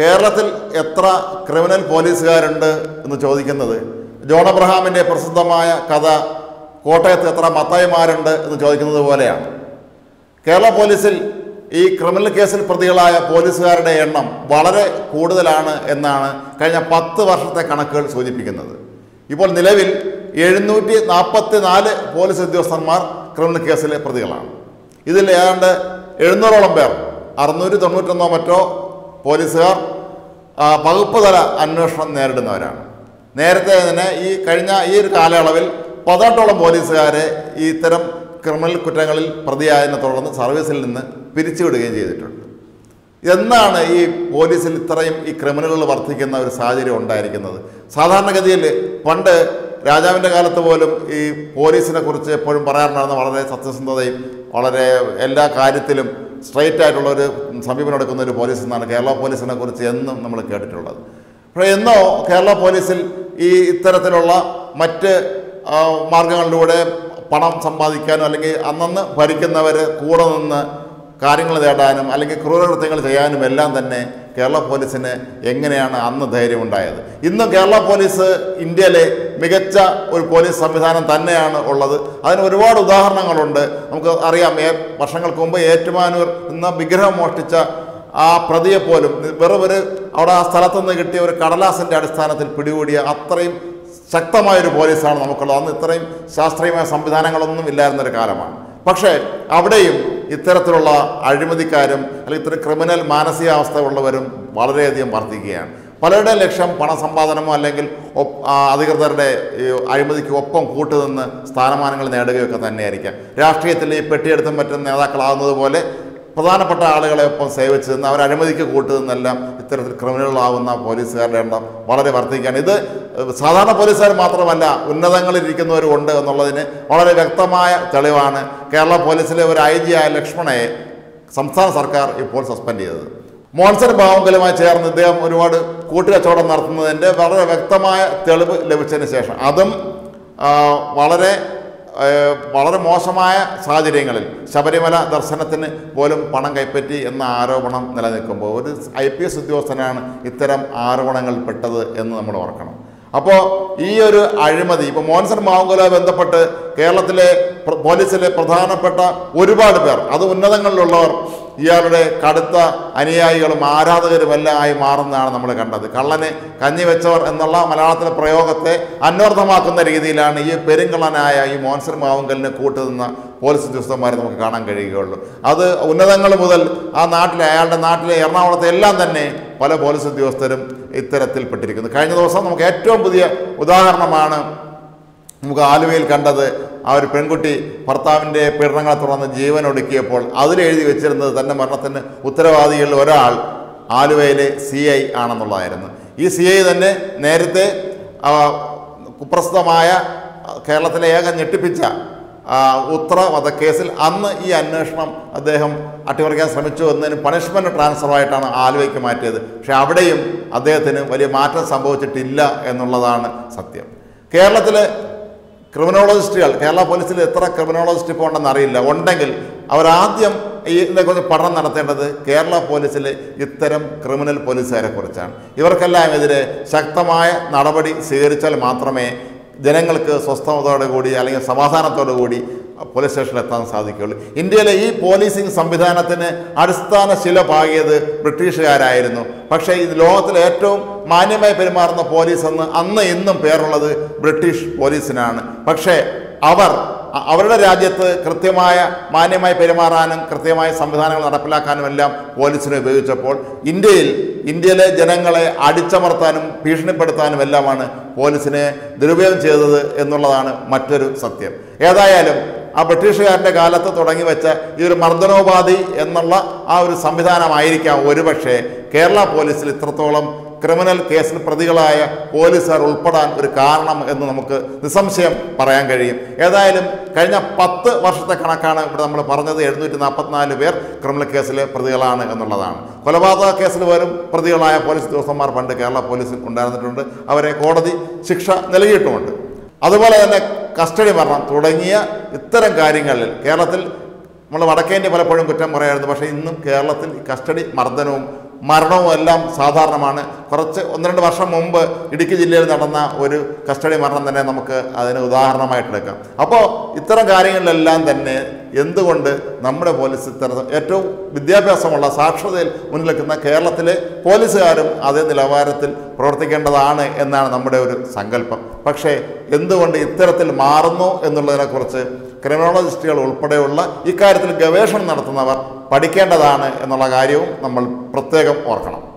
Kerala Etra criminal police garand in the Jodikanade, John Abraham in a Prasadamaya, Kada, Kota Tetra Matai Maranda in the Jodikan of the Valea. Kerala Police, E. criminal case in Pradilaya, police guard and Valare, Kodalana, and Nana, kind of Patu Vashata Kanakals with the Picanade. People in the level, Yenuti, Napatinale, police at the Sanmar, criminal case in Pradilla. Either Leander, Erno Lambert, Arnuri Donutanamato. Police Pagupada and Nushman Nerdana. Nerde, E. Karina, E. Kalavel, Padatola Police Are, E. Teram, Kermal Kutangal, Padia and the Toronto Service in the Piritu Gator. Yana E. Police Literam, E. criminal Vartikan or Sajari on Dirikan. Sadhana Gadil, Panda, Rajamanda Galatavolum, E. Police in a Kurche, Porumparana, or Elda Kaditilum. Straight title, some people are going to police and Kerala police and a good end of the category. Pray no Kerala police, E. Terratola, Mate, Margan Lode, Panam Sambadikan, Anana, Parikan, Kuran, Karinga, the Adam, Alec, Kuru, Tangle, Jayan, Melan, the Kerala police in a Yangana, Anna, the Herium Diet. In the Kerala police, India, Megacha, or police, Samitan, Tana, or other, and reward of the Hanangalunda, Uncle Aria Mayor, Pashangal Kumba, Etman, no bigger Morticha, Pradia Polum, wherever our Saratan negative, Karalas and Dadistanath, Pududia, Atrim, Saktamai police, and Namakolan, the Trim, Sastrim, and Samitanangalam, Milan, the Karaman. Pakshe, Abdaim, Iteratola, Aldimadicarum, a little criminal Manasia of Stavoloverum, Valere the Martigian. Palada election, Panasambadan, Langel, other day, I was the Kopong Kutu and Stanaman and the Katanerica. Rafti, Petty, the Matanella, Kalano, the Vole, Padana Patala, Ponsavich, and our Aramadica Kutu and the Lam, the criminal law and the police and whatever thing. And either Sadana police are Matravana, Undangal, Rikanor, Wonder, Noladine, or Vectamaya, Talevana, Kerala police, or IGI, Lakshmana, Samsar Sarkar, if all suspended. Monster Bangalama chair and they have reward Kutra Choda Narthan and Valera Vectama, Telebu Levitation. Adam Valere Valera Mosamaya, Saji Dangal, Sabarimala, Darsanathan, Volum Panangai Petty, and the Aravanam Nalakombo. This IPS with Yosanan, Iteram Aravanangal Petta in the Mudorkan. Apo Euru Irimadi, Monster Mangala, and the Pata, Kerala, Polisele, Pradhana Pata, Uribadaber, other Nadangal. Yare, Kadata, Ania, Yolmara, the Revella, I Marana, the Kalane, Kanyavachor, and the La Malata Prayogate, and North Makan the Ridilani, Peringalanaya, you monster Mangal, Kutan, Police to the Marakanan Garigol. Other Unadangal Mudal, Anatla, Erna, the Landane, Palapolis of the Osterum, Iteratil Patrick. The kind of some get to Budia, Udaharnamana. Mughal Kanda, our Penguti, Partavinde, Perangaturan, Jevan or the Capol, other areas which are the Dandamaratan, Utravadi, Loral, Alvele, CA, Anamalayan. ECA then Nerite, Kuprastamaya, Kalatanayak and Yetipicha, Utra, or the Castle, Anna E. and Nersham, Adeham, Aturgas, Samichu, and then punishment transfer right on Alve Kamate, Shabadayim, Adetan, Valimata, Sambocha, Tilla, and Noladan, Satya. Kerala. Criminologist, Kerala police, criminologist, and Narilla, one dangle. Our Adium, Kerala police, Iterum, criminal police. Your Kalam is Shaktamaya, Narabadi, Sirichal Matrame, Jenangal Sostam Dodagodi, Samasana Dodagodi, police station at Tansadikul. India, E. Policing Sambidanatane, Adistana, Silapagi, the British Airino, Paksha is Lothal Etum. Many my Permar the police and the in the peril of the British police in Anna. Pakshe, our Rajat, Kratemaya, Many my Permaran, Kratemaya, Samazana, Rapalakan, William, police in a village of Port, Indale, Indale, Janangale, Adichamartan, Pishne Pertan, Vellaman, police in a Drubian Chesa, Enolan, Matur Satya. Yadayalam. A Patricia and the Galata Torangivacha, your Mardanobadi, Enola, our Samidana, America, Veribashe, Kerala Police, Litratolam, criminal case in Pradigala, police are Ulpadan, Rikarnam, and Namaka, the Samsham, Parangari, Edailem, Kaina Pat, Vashata Kanakana, Parana, the Erdu, Napatna, where criminal case in Pradigala and Ladan. Kolabata Castle, Pradigala, police, Dosamar, Pandakala, police in Kundan, our record of the Shiksha, the Legiton. Otherwise, custody Maran, Todania, Ithera Garingal, Keralatil, Malavakani, Valaporum, Kutamara, the Vashin, Keralatil, custody, Mardanum, Marno Elam, Sadharman, Korce, on the Varsha Mumba, Idikil Natana, Uru, Custody Maran, the Namaka, Adanudana Maitleka. Apo Itaragari and Leland, the Yendu, number of police, Eto, Vidyapa Samala Sarshadil, Unlakana Kerala, Police Adam, Ada de Lavaratil, Protegandana, and the number of Sangalpa. Pakshe, Yendu and Iteratil Marno, and the Lera Korce, criminologist, Ulpadeola, Icartil Gavation Natanava, Padicandana, and the Lagario, Namal Protegam Orkana.